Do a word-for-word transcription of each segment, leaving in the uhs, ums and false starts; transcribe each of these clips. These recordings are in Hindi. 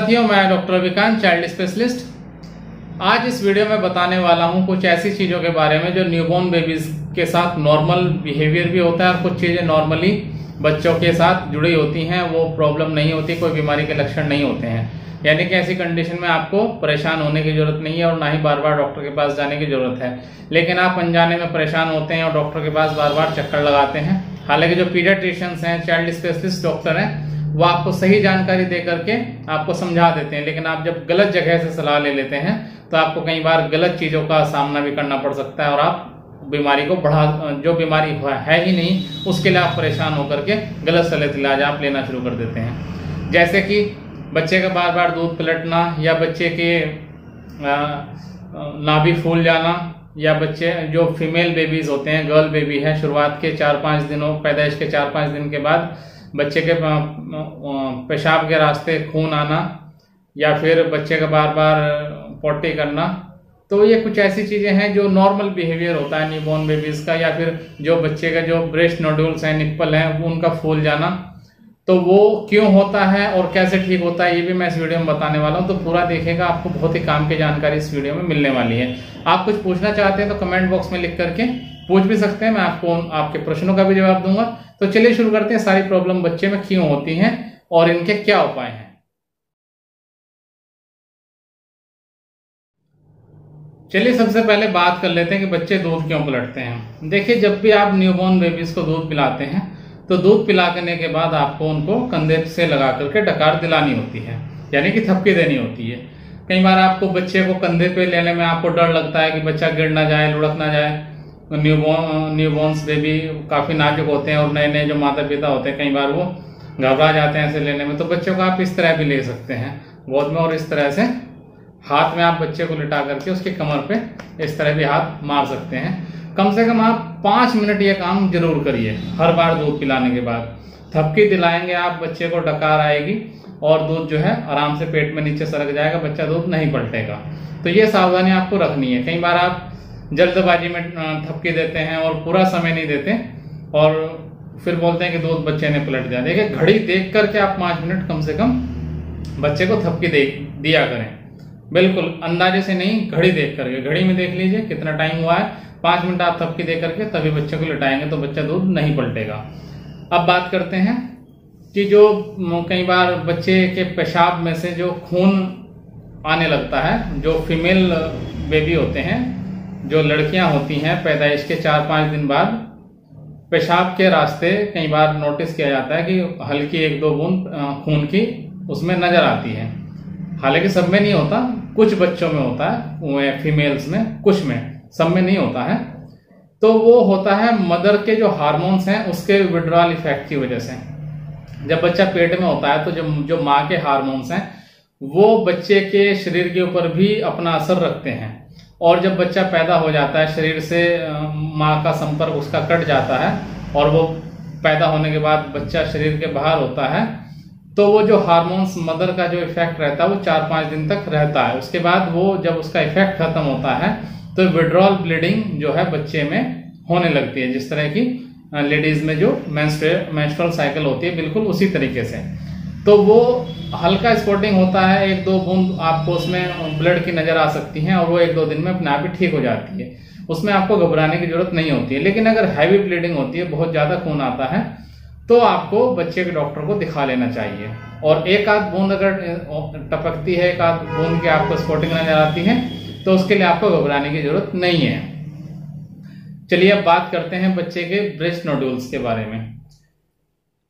साथियों, मैं डॉक्टर विक्रांत, चाइल्ड स्पेशलिस्ट। आज इस वीडियो में बताने वाला हूं कुछ ऐसी चीज़ों के बारे में जो न्यूबॉर्न बेबीज के साथ नॉर्मल बिहेवियर भी होता है और कुछ चीज़ें नॉर्मली बच्चों के साथ जुड़ी होती हैं, वो प्रॉब्लम नहीं होती, कोई बीमारी के लक्षण नहीं होते हैं। यानी कि ऐसी कंडीशन में आपको परेशान होने की जरूरत नहीं है और ना ही बार बार डॉक्टर के पास जाने की जरूरत है। लेकिन आप अनजाने में परेशान होते हैं और डॉक्टर के पास बार बार चक्कर लगाते हैं। हालांकि जो पीडियाट्रिशियंस हैं, चाइल्ड स्पेशलिस्ट डॉक्टर हैं, वो आपको सही जानकारी दे करके आपको समझा देते हैं। लेकिन आप जब गलत जगह से सलाह ले लेते हैं तो आपको कई बार गलत चीज़ों का सामना भी करना पड़ सकता है और आप बीमारी को बढ़ा, जो बीमारी है ही नहीं, उसके लिए आप परेशान होकर के गलत सलत इलाज आप लेना शुरू कर देते हैं। जैसे कि बच्चे का बार बार दूध पलटना या बच्चे के नाभि फूल जाना या बच्चे जो फीमेल बेबीज होते हैं, गर्ल बेबी है, शुरुआत के चार पाँच दिनों, पैदाइश के चार पाँच दिन के बाद बच्चे के पेशाब के रास्ते खून आना या फिर बच्चे का बार बार पॉटी करना, तो ये कुछ ऐसी चीज़ें हैं जो नॉर्मल बिहेवियर होता है न्यूबॉर्न बेबीज़ का। या फिर जो बच्चे का जो ब्रेस्ट नोड्यूल्स हैं, निप्पल हैं, उनका फूल जाना, तो वो क्यों होता है और कैसे ठीक होता है, ये भी मैं इस वीडियो में बताने वाला हूँ। तो पूरा देखेगा, आपको बहुत ही काम की जानकारी इस वीडियो में मिलने वाली है। आप कुछ पूछना चाहते हैं तो कमेंट बॉक्स में लिख करके पूछ भी सकते हैं, मैं आपको आपके प्रश्नों का भी जवाब दूंगा। तो चलिए शुरू करते हैं, सारी प्रॉब्लम बच्चे में क्यों होती हैं और इनके क्या उपाय हैं। चलिए सबसे पहले बात कर लेते हैं कि बच्चे दूध क्यों पलटते हैं। देखिए, जब भी आप न्यूबॉर्न बेबीज को दूध पिलाते हैं तो दूध पिला करने के बाद आपको उनको कंधे से लगा करके डकार दिलानी होती है, यानी कि थपकी देनी होती है। कई बार आपको बच्चे को कंधे पे लेने में आपको डर लगता है कि बच्चा गिर ना जाए, लुढ़क ना जाए। न्यूबॉर्न न्यूबॉर्न्स बेबी काफ़ी नाजुक होते हैं और नए नए जो माता पिता होते हैं, कई बार वो घबरा जाते हैं ऐसे लेने में। तो बच्चों को आप इस तरह भी ले सकते हैं गोद में, और इस तरह से हाथ में आप बच्चे को लिटा करके उसकी कमर पे इस तरह भी हाथ मार सकते हैं। कम से कम आप पाँच मिनट ये काम जरूर करिए हर बार दूध पिलाने के बाद। थपकी दिलाएंगे आप, बच्चे को डकार आएगी और दूध जो है आराम से पेट में नीचे सरक जाएगा, बच्चा दूध नहीं पलटेगा। तो ये सावधानी आपको रखनी है। कई बार आप जल्दबाजी में थपकी देते हैं और पूरा समय नहीं देते और फिर बोलते हैं कि दूध बच्चे ने पलट दिया। देखिए, घड़ी देख करके आप पाँच मिनट कम से कम बच्चे को थपकी दे दिया करें, बिल्कुल अंदाजे से नहीं, घड़ी देख करके। घड़ी में देख लीजिए कितना टाइम हुआ है, पाँच मिनट आप थपकी दे करके तभी बच्चे को लिटाएंगे तो बच्चा दूध नहीं पलटेगा। अब बात करते हैं कि जो कई बार बच्चे के पेशाब में से जो खून आने लगता है, जो फीमेल बेबी होते हैं, जो लड़कियां होती हैं, पैदाइश के चार पाँच दिन बाद पेशाब के रास्ते कई बार नोटिस किया जाता है कि हल्की एक दो बूंद खून की उसमें नज़र आती है। हालांकि सब में नहीं होता, कुछ बच्चों में होता है, फीमेल्स में, कुछ में, सब में नहीं होता है। तो वो होता है मदर के जो हार्मोन्स हैं उसके विड्रॉल इफेक्ट की वजह से। जब बच्चा पेट में होता है तो जो जो माँ के हार्मोन्स हैं वो बच्चे के शरीर के ऊपर भी अपना असर रखते हैं। और जब बच्चा पैदा हो जाता है, शरीर से माँ का संपर्क उसका कट जाता है और वो पैदा होने के बाद बच्चा शरीर के बाहर होता है, तो वो जो हार्मोन्स मदर का जो इफेक्ट रहता है वो चार पाँच दिन तक रहता है। उसके बाद वो जब उसका इफेक्ट खत्म होता है तो विड्रॉल ब्लीडिंग जो है बच्चे में होने लगती है, जिस तरह की लेडीज़ में जो मेंस्ट्रुअल साइकिल होती है, बिल्कुल उसी तरीके से। तो वो हल्का स्पॉटिंग होता है, एक दो बूंद आपको उसमें ब्लड की नज़र आ सकती हैं और वो एक दो दिन में अपने आप ही ठीक हो जाती है, उसमें आपको घबराने की जरूरत नहीं होती है। लेकिन अगर हैवी ब्लीडिंग होती है, बहुत ज़्यादा खून आता है, तो आपको बच्चे के डॉक्टर को दिखा लेना चाहिए। और एक आध बूंद अगर टपकती है, एक आध बूंद की आपको स्पॉटिंग नज़र आती है, तो उसके लिए आपको घबराने की जरूरत नहीं है। चलिए अब बात करते हैं बच्चे के ब्रेस्ट नोड्यूल्स के बारे में।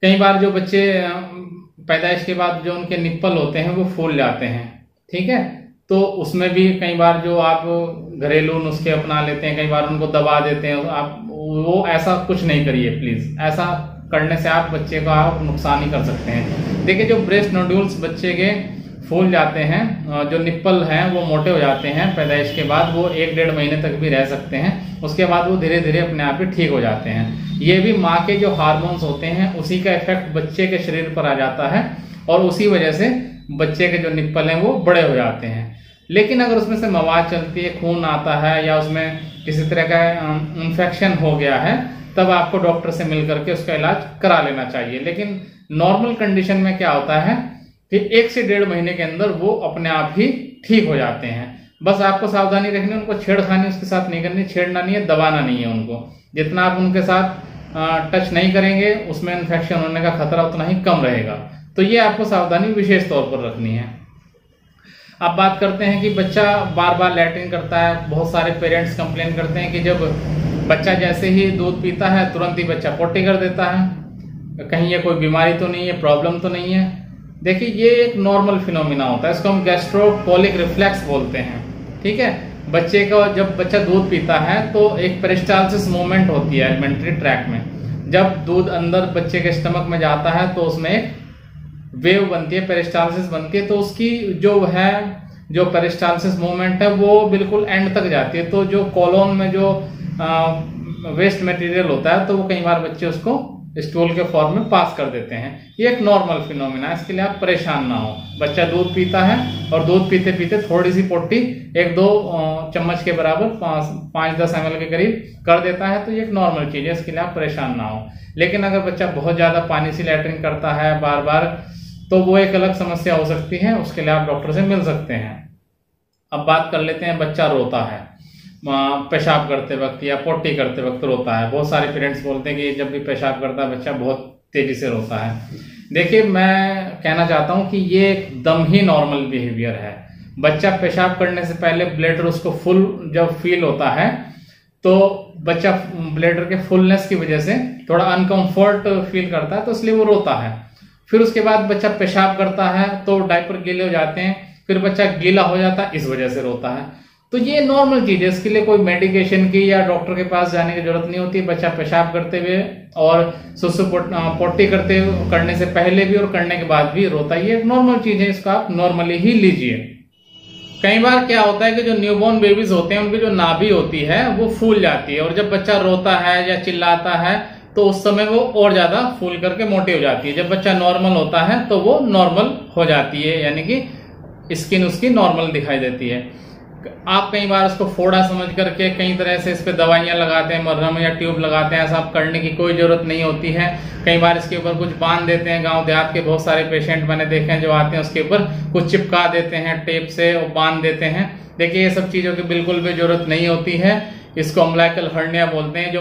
कई बार जो बच्चे पैदाइश के बाद जो उनके निप्पल होते हैं वो फूल जाते हैं, ठीक है, तो उसमें भी कई बार जो आप घरेलू नुस्खे अपना लेते हैं, कई बार उनको दबा देते हैं आप, वो ऐसा कुछ नहीं करिए प्लीज़। ऐसा करने से आप बच्चे को आप नुकसान ही कर सकते हैं। देखिए, जो ब्रेस्ट नोड्यूल्स बच्चे के फूल जाते हैं, जो निप्पल हैं वो मोटे हो जाते हैं पैदाइश के बाद, वो एक डेढ़ महीने तक भी रह सकते हैं, उसके बाद वो धीरे धीरे अपने आप ही ठीक हो जाते हैं। ये भी माँ के जो हार्मोन्स होते हैं उसी का इफेक्ट बच्चे के शरीर पर आ जाता है और उसी वजह से बच्चे के जो निप्पल हैं वो बड़े हो जाते हैं। लेकिन अगर उसमें से मवाद चलती है, खून आता है या उसमें किसी तरह का इन्फेक्शन हो गया है, तब आपको डॉक्टर से मिल करके उसका इलाज करा लेना चाहिए। लेकिन नॉर्मल कंडीशन में क्या होता है फिर एक से डेढ़ महीने के अंदर वो अपने आप ही ठीक हो जाते हैं। बस आपको सावधानी रखनी है, उनको छेड़खानी उसके साथ नहीं करनी, छेड़ना नहीं है, दबाना नहीं है उनको। जितना आप उनके साथ टच नहीं करेंगे उसमें इन्फेक्शन होने का खतरा उतना ही कम रहेगा। तो ये आपको सावधानी विशेष तौर पर रखनी है। अब बात करते हैं कि बच्चा बार बार लैट्रिन करता है। बहुत सारे पेरेंट्स कंप्लेन करते हैं कि जब बच्चा जैसे ही दूध पीता है तुरंत ही बच्चा पोटी कर देता है, कहीं ये कोई बीमारी तो नहीं है, प्रॉब्लम तो नहीं है। देखिए ये एक नॉर्मल फिनोमिना होता है, इसको हम गैस्ट्रोकोलिक रिफ्लेक्स बोलते हैं। ठीक है, बच्चे का जब बच्चा दूध पीता है तो एक पेरिस्टालसिस मूवमेंट होती है एलिमेंट्री ट्रैक में। जब दूध अंदर बच्चे के स्टमक में जाता है तो उसमें एक वेव बनती है, पेरिस्टालसिस बनती है। तो उसकी जो है जो पेरिस्टालसिस मूवमेंट है वो बिल्कुल एंड तक जाती है। तो जो कॉलोन में जो वेस्ट मटेरियल होता है तो वो कई बार बच्चे उसको स्टूल के फॉर्म में पास कर देते हैं। ये एक नॉर्मल फिनोमिना है, इसके लिए आप परेशान ना हो। बच्चा दूध पीता है और दूध पीते पीते थोड़ी सी पोटी एक दो चम्मच के बराबर पाँच दस एम एल के करीब कर देता है तो ये एक नॉर्मल चीज़ है, इसके लिए आप परेशान ना हो। लेकिन अगर बच्चा बहुत ज़्यादा पानी से लैट्रिन करता है बार बार तो वो एक अलग समस्या हो सकती है, उसके लिए आप डॉक्टर से मिल सकते हैं। अब बात कर लेते हैं बच्चा रोता है पेशाब करते वक्त या पोटी करते वक्त रोता है। बहुत सारे पेरेंट्स बोलते हैं कि जब भी पेशाब करता है बच्चा बहुत तेज़ी से रोता है। देखिए मैं कहना चाहता हूं कि ये एकदम ही नॉर्मल बिहेवियर है। बच्चा पेशाब करने से पहले ब्लैडर उसको फुल जब फील होता है तो बच्चा ब्लैडर के फुलनेस की वजह से थोड़ा अनकम्फर्ट फील करता है तो इसलिए वो रोता है। फिर उसके बाद बच्चा पेशाब करता है तो डायपर गीले हो जाते हैं, फिर बच्चा गीला हो जाता है, इस वजह से रोता है। तो ये नॉर्मल चीज है, इसके लिए कोई मेडिकेशन की या डॉक्टर के पास जाने की जरूरत नहीं होती। बच्चा पेशाब करते हुए और सुसु पोटी करते करने से पहले भी और करने के बाद भी रोता है, ये एक नॉर्मल चीज है, इसको आप नॉर्मली ही लीजिए। कई बार क्या होता है कि जो न्यूबॉर्न बेबीज होते हैं उनकी जो नाभि होती है वो फूल जाती है और जब बच्चा रोता है या चिल्लाता है तो उस समय वो और ज्यादा फूल करके मोटी हो जाती है। जब बच्चा नॉर्मल होता है तो वो नॉर्मल हो जाती है, यानी कि स्किन उसकी नॉर्मल दिखाई देती है। आप कई बार उसको फोड़ा समझ करके कई तरह से इस पर दवाइयाँ लगाते हैं, मरहम या ट्यूब लगाते हैं, ऐसा आप करने की कोई ज़रूरत नहीं होती है। कई बार इसके ऊपर कुछ बांध देते हैं, गांव देहात के बहुत सारे पेशेंट मैंने देखे हैं जो आते हैं उसके ऊपर कुछ चिपका देते हैं टेप से और बांध देते हैं। देखिए ये सब चीज़ों की बिल्कुल भी जरूरत नहीं होती है। इसको अम्बिलिकल हर्निया बोलते हैं। जो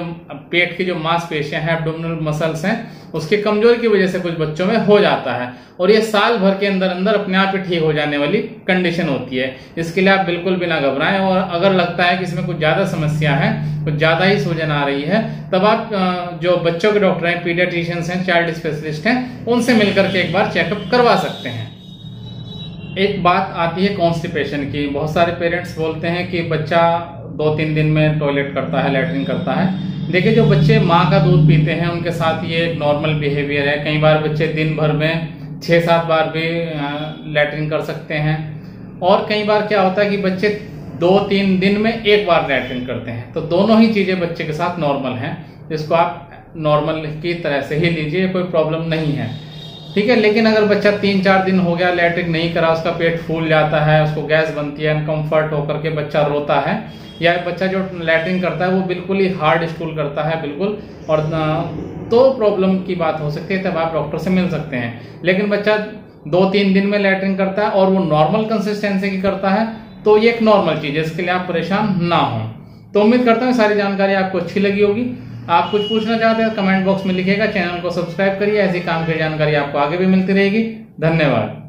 पेट की जो मांसपेशियां हैं, एब्डोमिनल मसल्स हैं, उसकी कमजोरी की वजह से कुछ बच्चों में हो जाता है और ये साल भर के अंदर अंदर अपने आप ही ठीक हो जाने वाली कंडीशन होती है। इसके लिए आप बिल्कुल भी ना घबराएं और अगर लगता है कि इसमें कुछ ज़्यादा समस्या है, कुछ ज़्यादा ही सूजन आ रही है, तब आप जो बच्चों के डॉक्टर हैं, पीडियाट्रिशियंस हैं, चाइल्ड स्पेशलिस्ट हैं, उनसे मिलकर के एक बार चेकअप करवा सकते हैं। एक बात आती है कॉन्स्टिपेशन की। बहुत सारे पेरेंट्स बोलते हैं कि बच्चा दो तीन दिन में टॉयलेट करता है, लैट्रिन करता है। देखिए जो बच्चे माँ का दूध पीते हैं उनके साथ ये एक नॉर्मल बिहेवियर है। कई बार बच्चे दिन भर में छः सात बार भी लैट्रिन कर सकते हैं और कई बार क्या होता है कि बच्चे दो तीन दिन में एक बार लैट्रिन करते हैं। तो दोनों ही चीज़ें बच्चे के साथ नॉर्मल हैं, जिसको आप नॉर्मल की तरह से ही लीजिए, कोई प्रॉब्लम नहीं है। ठीक है, लेकिन अगर बच्चा तीन चार दिन हो गया लैट्रिन नहीं करा, उसका पेट फूल जाता है, उसको गैस बनती है, अनकम्फर्ट होकर के बच्चा रोता है, या बच्चा जो लैट्रिन करता है वो बिल्कुल ही हार्ड स्टूल करता है बिल्कुल, और तो प्रॉब्लम की बात हो सकती है, तब आप डॉक्टर से मिल सकते हैं। लेकिन बच्चा दो तीन दिन में लैट्रिन करता है और वो नॉर्मल कंसिस्टेंसी की करता है तो ये एक नॉर्मल चीज़ है, इसके लिए आप परेशान ना हों। तो उम्मीद करता हूँ सारी जानकारी आपको अच्छी लगी होगी। आप कुछ पूछना चाहते हैं कमेंट बॉक्स में लिखिएगा। चैनल को सब्सक्राइब करिए, ऐसी काम की जानकारी आपको आगे भी मिलती रहेगी। धन्यवाद।